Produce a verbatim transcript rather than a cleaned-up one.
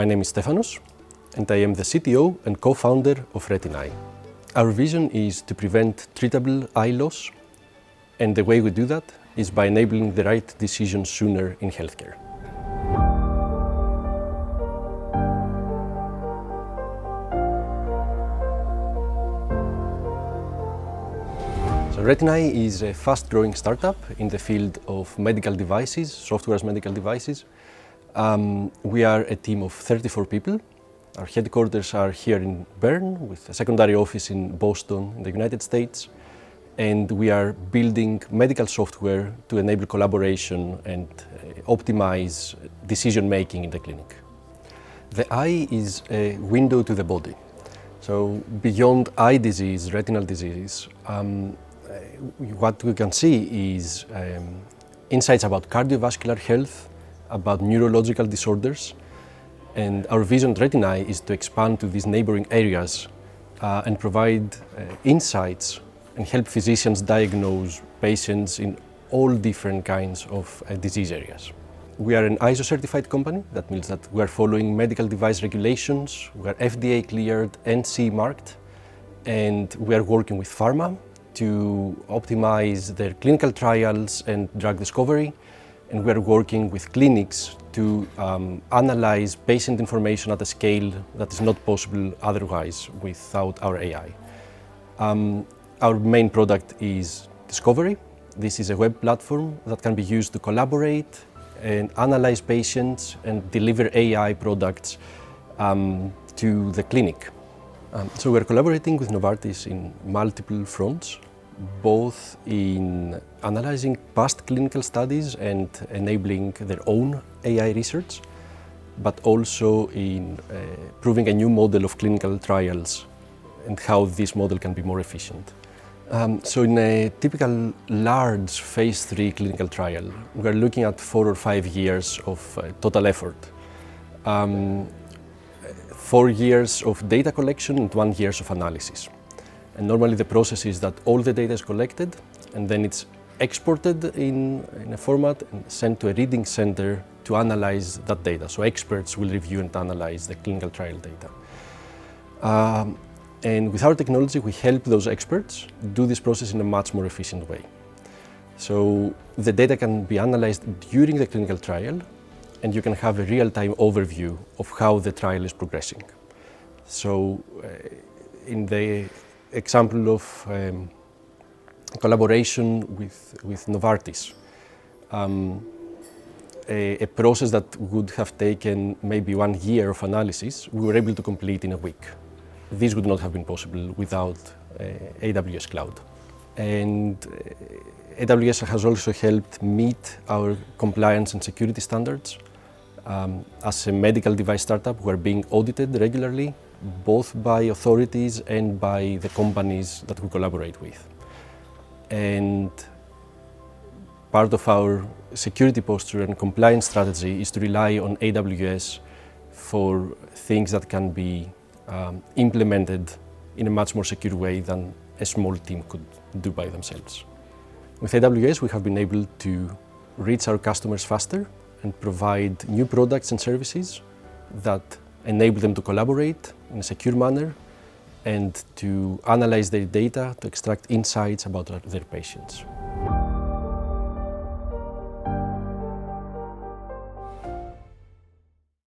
My name is Stefanos, and I am the C T O and co-founder of RetinAI. Our vision is to prevent treatable eye loss, and the way we do that is by enabling the right decision sooner in healthcare. So RetinAI is a fast-growing startup in the field of medical devices, software as medical devices. Um, we are a team of thirty-four people. Our headquarters are here in Bern, with a secondary office in Boston in the United States. And we are building medical software to enable collaboration and uh, optimize decision-making in the clinic. The eye is a window to the body. So beyond eye disease, retinal disease, um, what we can see is um, insights about cardiovascular health, about neurological disorders, and our vision at RetinAI is to expand to these neighboring areas uh, and provide uh, insights and help physicians diagnose patients in all different kinds of uh, disease areas. We are an I S O certified company. That means that we are following medical device regulations, we are F D A cleared and C E marked, and we are working with pharma to optimize their clinical trials and drug discovery. And we're working with clinics to um, analyze patient information at a scale that is not possible otherwise without our A I. Um, our main product is Discovery. This is a web platform that can be used to collaborate and analyze patients and deliver A I products um, to the clinic. Um, so we're collaborating with Novartis in multiple fronts, both in analyzing past clinical studies and enabling their own A I research, but also in uh, proving a new model of clinical trials and how this model can be more efficient. Um, so in a typical large phase three clinical trial, we're looking at four or five years of uh, total effort. Um, four years of data collection and one year of analysis. And normally the process is that all the data is collected and then it's exported in, in a format and sent to a reading center to analyze that data. So experts will review and analyze the clinical trial data. Um, and with our technology, we help those experts do this process in a much more efficient way. So the data can be analyzed during the clinical trial and you can have a real-time overview of how the trial is progressing. So uh, in the example of um, collaboration with, with Novartis. Um, a, a process that would have taken maybe one year of analysis, we were able to complete in a week. This would not have been possible without uh, A W S Cloud. And uh, A W S has also helped meet our compliance and security standards. Um, as a medical device startup, we're being audited regularly, both by authorities and by the companies that we collaborate with. And part of our security posture and compliance strategy is to rely on A W S for things that can be um, implemented in a much more secure way than a small team could do by themselves. With A W S, we have been able to reach our customers faster and provide new products and services that enable them to collaborate in a secure manner and to analyze their data to extract insights about their patients.